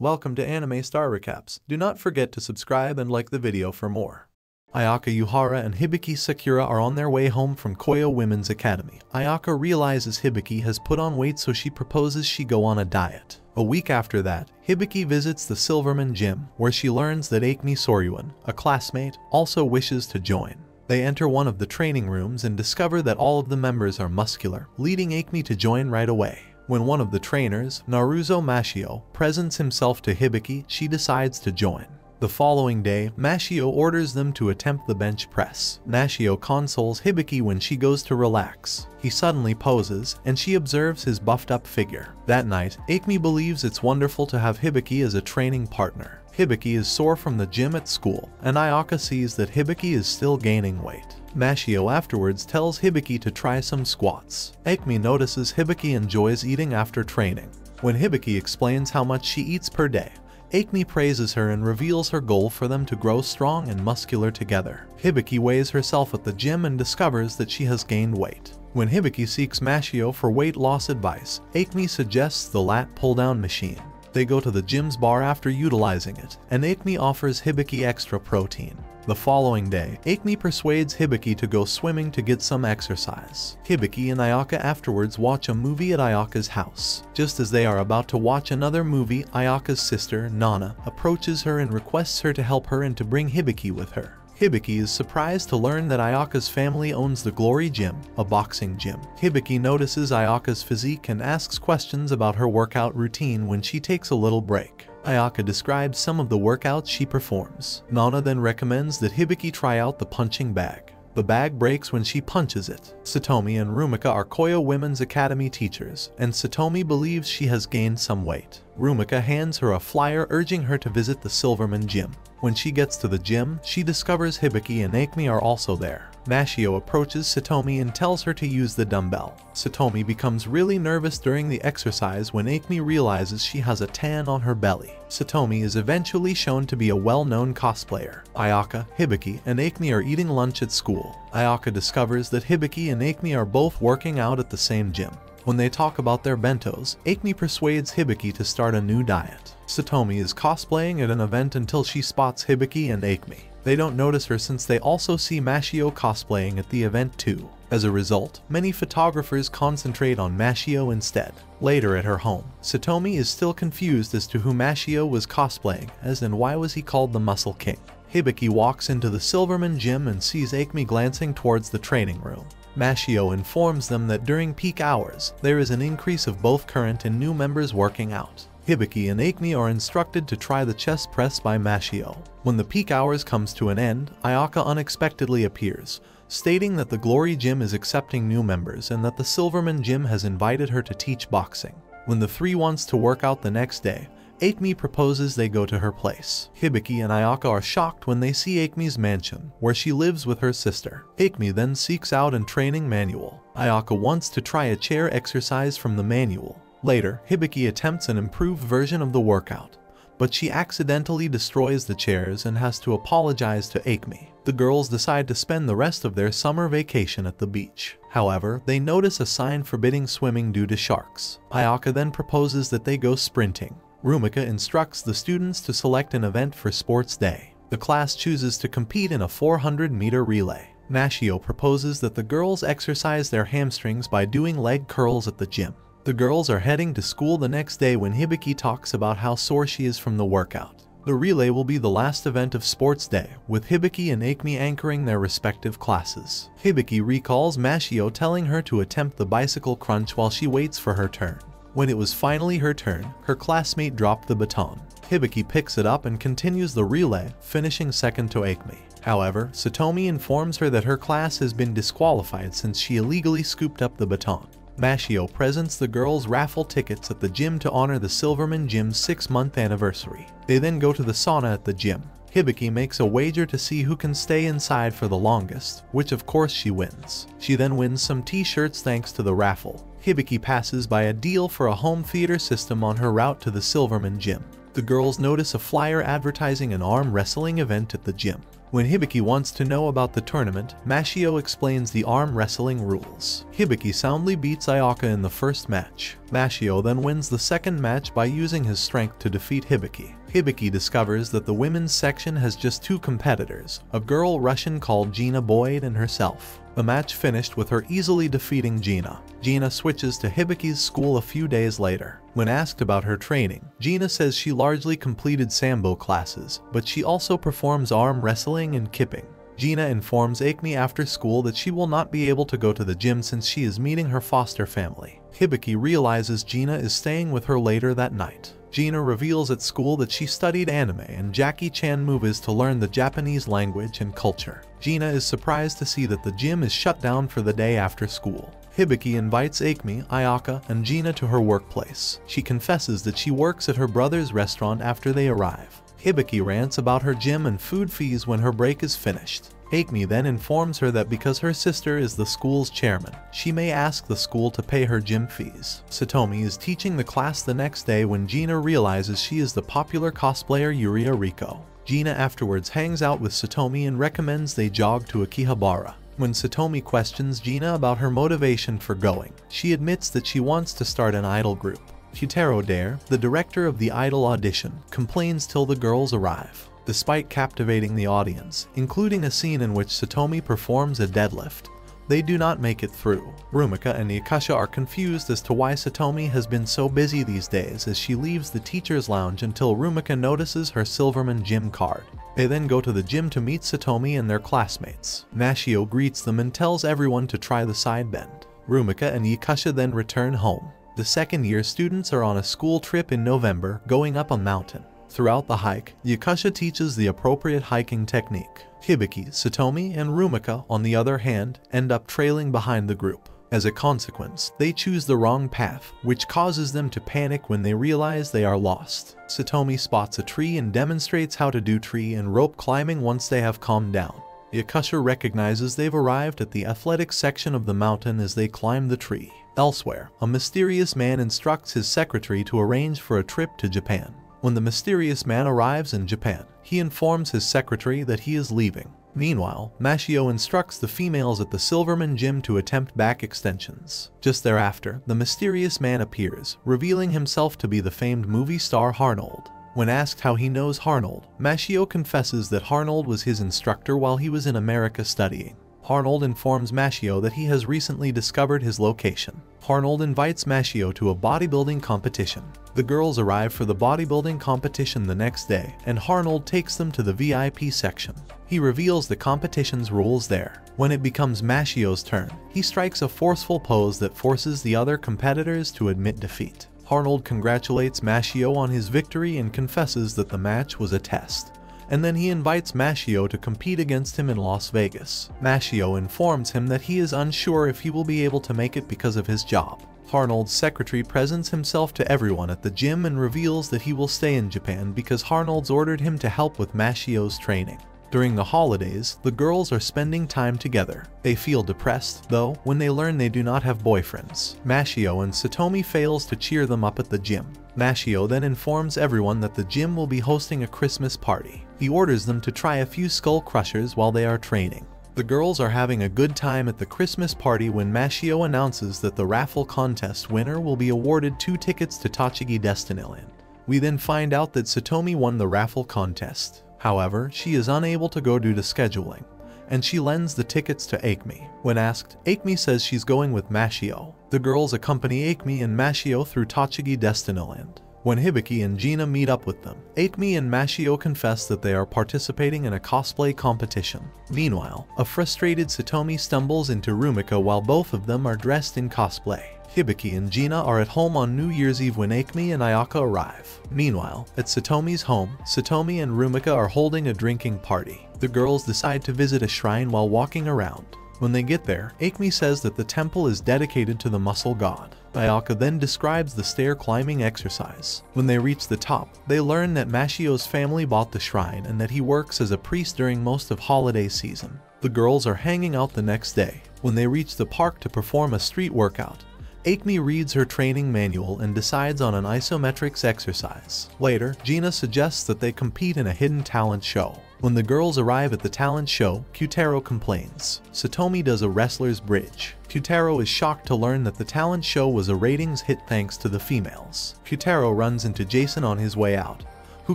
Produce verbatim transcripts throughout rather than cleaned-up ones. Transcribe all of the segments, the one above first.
Welcome to Anime Star Recaps. Do not forget to subscribe and like the video for more. Ayaka Yuhara and Hibiki Sakura are on their way home from Kōyō Women's Academy. Ayaka realizes Hibiki has put on weight, so she proposes she go on a diet. A week after that, Hibiki visits the Silverman Gym, where she learns that Akemi Soryuan, a classmate, also wishes to join. They enter one of the training rooms and discover that all of the members are muscular, leading Akemi to join right away. When one of the trainers, Naruzo Machio, presents himself to Hibiki, she decides to join. The following day, Machio orders them to attempt the bench press. Nashio consoles Hibiki when she goes to relax. He suddenly poses, and she observes his buffed-up figure. That night, Akemi believes it's wonderful to have Hibiki as a training partner. Hibiki is sore from the gym at school, and Ayaka sees that Hibiki is still gaining weight. Nashio afterwards tells Hibiki to try some squats. Akemi notices Hibiki enjoys eating after training. When Hibiki explains how much she eats per day, Akemi praises her and reveals her goal for them to grow strong and muscular together. Hibiki weighs herself at the gym and discovers that she has gained weight. When Hibiki seeks Machio for weight loss advice, Akemi suggests the lat pull-down machine. They go to the gym's bar after utilizing it, and Akemi offers Hibiki extra protein. The following day, Akemi persuades Hibiki to go swimming to get some exercise. Hibiki and Ayaka afterwards watch a movie at Ayaka's house. Just as they are about to watch another movie, Ayaka's sister, Nana, approaches her and requests her to help her and to bring Hibiki with her. Hibiki is surprised to learn that Ayaka's family owns the Glory Gym, a boxing gym. Hibiki notices Ayaka's physique and asks questions about her workout routine when she takes a little break. Ayaka describes some of the workouts she performs. Nana then recommends that Hibiki try out the punching bag. The bag breaks when she punches it. Satomi and Rumika are Kōyō Women's Academy teachers, and Satomi believes she has gained some weight. Rumika hands her a flyer urging her to visit the Silverman Gym. When she gets to the gym, she discovers Hibiki and Akemi are also there. Nashio approaches Satomi and tells her to use the dumbbell. Satomi becomes really nervous during the exercise when Akemi realizes she has a tan on her belly. Satomi is eventually shown to be a well-known cosplayer. Ayaka, Hibiki, and Akemi are eating lunch at school. Ayaka discovers that Hibiki and Akemi are both working out at the same gym. When they talk about their bentos, Akemi persuades Hibiki to start a new diet. Satomi is cosplaying at an event until she spots Hibiki and Akemi. They don't notice her since they also see Machio cosplaying at the event too. As a result, many photographers concentrate on Machio instead. Later at her home, Satomi is still confused as to who Machio was cosplaying as and why was he called the Muscle King. Hibiki walks into the Silverman Gym and sees Akemi glancing towards the training room. Machio informs them that during peak hours, there is an increase of both current and new members working out. Hibiki and Akemi are instructed to try the chest press by Machio. When the peak hours comes to an end, Ayaka unexpectedly appears, stating that the Glory Gym is accepting new members and that the Silverman Gym has invited her to teach boxing. When the three wants to work out the next day, Akemi proposes they go to her place. Hibiki and Ayaka are shocked when they see Akemi's mansion, where she lives with her sister. Akemi then seeks out a training manual. Ayaka wants to try a chair exercise from the manual. Later, Hibiki attempts an improved version of the workout, but she accidentally destroys the chairs and has to apologize to Akemi. The girls decide to spend the rest of their summer vacation at the beach. However, they notice a sign forbidding swimming due to sharks. Ayaka then proposes that they go sprinting. Rumika instructs the students to select an event for sports day. The class chooses to compete in a four hundred meter relay. Nashio proposes that the girls exercise their hamstrings by doing leg curls at the gym. The girls are heading to school the next day when Hibiki talks about how sore she is from the workout. The relay will be the last event of sports day, with Hibiki and Akemi anchoring their respective classes. Hibiki recalls Machio telling her to attempt the bicycle crunch while she waits for her turn. When it was finally her turn, her classmate dropped the baton. Hibiki picks it up and continues the relay, finishing second to Akemi. However, Satomi informs her that her class has been disqualified since she illegally scooped up the baton. Machio presents the girls' raffle tickets at the gym to honor the Silverman Gym's six-month anniversary. They then go to the sauna at the gym. Hibiki makes a wager to see who can stay inside for the longest, which of course she wins. She then wins some t-shirts thanks to the raffle. Hibiki passes by a deal for a home theater system on her route to the Silverman Gym. The girls notice a flyer advertising an arm wrestling event at the gym. When Hibiki wants to know about the tournament, Machio explains the arm wrestling rules. Hibiki soundly beats Ayaka in the first match. Machio then wins the second match by using his strength to defeat Hibiki. Hibiki discovers that the women's section has just two competitors, a girl Russian called Gina Boyd and herself. The match finished with her easily defeating Gina. Gina switches to Hibiki's school a few days later. When asked about her training, Gina says she largely completed Sambo classes, but she also performs arm wrestling and kipping. Gina informs Akemi after school that she will not be able to go to the gym since she is meeting her foster family. Hibiki realizes Gina is staying with her later that night. Gina reveals at school that she studied anime and Jackie Chan movies to learn the Japanese language and culture. Gina is surprised to see that the gym is shut down for the day after school. Hibiki invites Akemi, Ayaka, and Gina to her workplace. She confesses that she works at her brother's restaurant after they arrive. Hibiki rants about her gym and food fees when her break is finished. Akemi then informs her that because her sister is the school's chairman, she may ask the school to pay her gym fees. Satomi is teaching the class the next day when Gina realizes she is the popular cosplayer Yuria Riko. Gina afterwards hangs out with Satomi and recommends they jog to Akihabara. When Satomi questions Gina about her motivation for going, she admits that she wants to start an idol group. Futaro Dare, the director of the idol audition, complains till the girls arrive. Despite captivating the audience, including a scene in which Satomi performs a deadlift, they do not make it through. Rumika and Yakusha are confused as to why Satomi has been so busy these days as she leaves the teacher's lounge until Rumika notices her Silverman Gym card. They then go to the gym to meet Satomi and their classmates. Nashio greets them and tells everyone to try the side bend. Rumika and Yakusha then return home. The second-year students are on a school trip in November, going up a mountain. Throughout the hike, Yakusha teaches the appropriate hiking technique. Hibiki, Satomi, and Rumika, on the other hand, end up trailing behind the group. As a consequence, they choose the wrong path, which causes them to panic when they realize they are lost. Satomi spots a tree and demonstrates how to do tree and rope climbing once they have calmed down. Yakusha recognizes they've arrived at the athletic section of the mountain as they climb the tree. Elsewhere, a mysterious man instructs his secretary to arrange for a trip to Japan. When the mysterious man arrives in Japan, he informs his secretary that he is leaving. Meanwhile, Machio instructs the females at the Silverman Gym to attempt back extensions. Just thereafter, the mysterious man appears, revealing himself to be the famed movie star Arnold. When asked how he knows Arnold, Machio confesses that Arnold was his instructor while he was in America studying. Arnold informs Machio that he has recently discovered his location. Arnold invites Machio to a bodybuilding competition. The girls arrive for the bodybuilding competition the next day, and Arnold takes them to the V I P section. He reveals the competition's rules there. When it becomes Machio's turn, he strikes a forceful pose that forces the other competitors to admit defeat. Arnold congratulates Machio on his victory and confesses that the match was a test. And then he invites Machio to compete against him in Las Vegas. Machio informs him that he is unsure if he will be able to make it because of his job. Arnold's secretary presents himself to everyone at the gym and reveals that he will stay in Japan because Arnold's ordered him to help with Machio's training. During the holidays, the girls are spending time together. They feel depressed, though, when they learn they do not have boyfriends. Machio and Satomi fails to cheer them up at the gym. Machio then informs everyone that the gym will be hosting a Christmas party. He orders them to try a few skull crushers while they are training. The girls are having a good time at the Christmas party when Machio announces that the raffle contest winner will be awarded two tickets to Tochigi Destinyland. We then find out that Satomi won the raffle contest. However, she is unable to go due to scheduling, and she lends the tickets to Akemi. When asked, Akemi says she's going with Machio. The girls accompany Akemi and Machio through Tochigi Destinyland. When Hibiki and Gina meet up with them, Akemi and Machio confess that they are participating in a cosplay competition. Meanwhile, a frustrated Satomi stumbles into Rumika while both of them are dressed in cosplay. Hibiki and Gina are at home on New Year's Eve when Akemi and Ayaka arrive. Meanwhile, at Satomi's home, Satomi and Rumika are holding a drinking party. The girls decide to visit a shrine while walking around. When they get there, Akemi says that the temple is dedicated to the Muscle God. Ayaka then describes the stair climbing exercise. When they reach the top, they learn that Machio's family bought the shrine and that he works as a priest during most of holiday season. The girls are hanging out the next day. When they reach the park to perform a street workout, Akemi reads her training manual and decides on an isometrics exercise. Later, Gina suggests that they compete in a hidden talent show. When the girls arrive at the talent show, Kotarō complains. Satomi does a wrestler's bridge. Kotarō is shocked to learn that the talent show was a ratings hit thanks to the females. Kotarō runs into Jason on his way out, who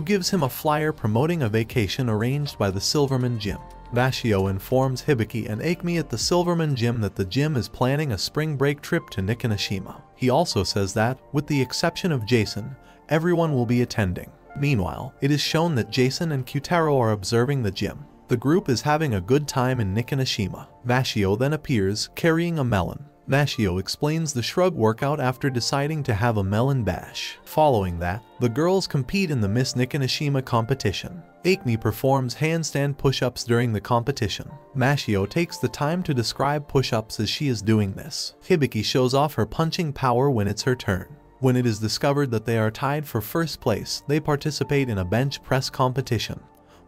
gives him a flyer promoting a vacation arranged by the Silverman Gym. Vashio informs Hibiki and Akemi at the Silverman Gym that the gym is planning a spring break trip to Nikanoshima. He also says that, with the exception of Jason, everyone will be attending. Meanwhile, it is shown that Jason and Kotarō are observing the gym. The group is having a good time in Nikanoshima. Vashio then appears, carrying a melon. Nashio explains the shrug workout after deciding to have a melon bash. Following that, the girls compete in the Miss Nishinoshima competition. Akemi performs handstand push-ups during the competition. Nashio takes the time to describe push-ups as she is doing this. Hibiki shows off her punching power when it's her turn. When it is discovered that they are tied for first place, they participate in a bench press competition,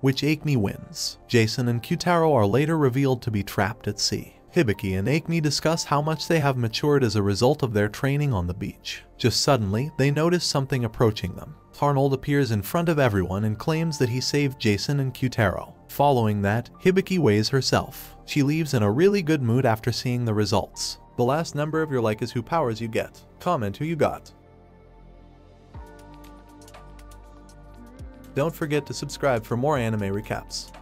which Akemi wins. Jason and Kotarō are later revealed to be trapped at sea. Hibiki and Akemi discuss how much they have matured as a result of their training on the beach. Just suddenly, they notice something approaching them. Arnold appears in front of everyone and claims that he saved Jason and Kotarō. Following that, Hibiki weighs herself. She leaves in a really good mood after seeing the results. The last number of your like is who powers you get. Comment who you got. Don't forget to subscribe for more anime recaps.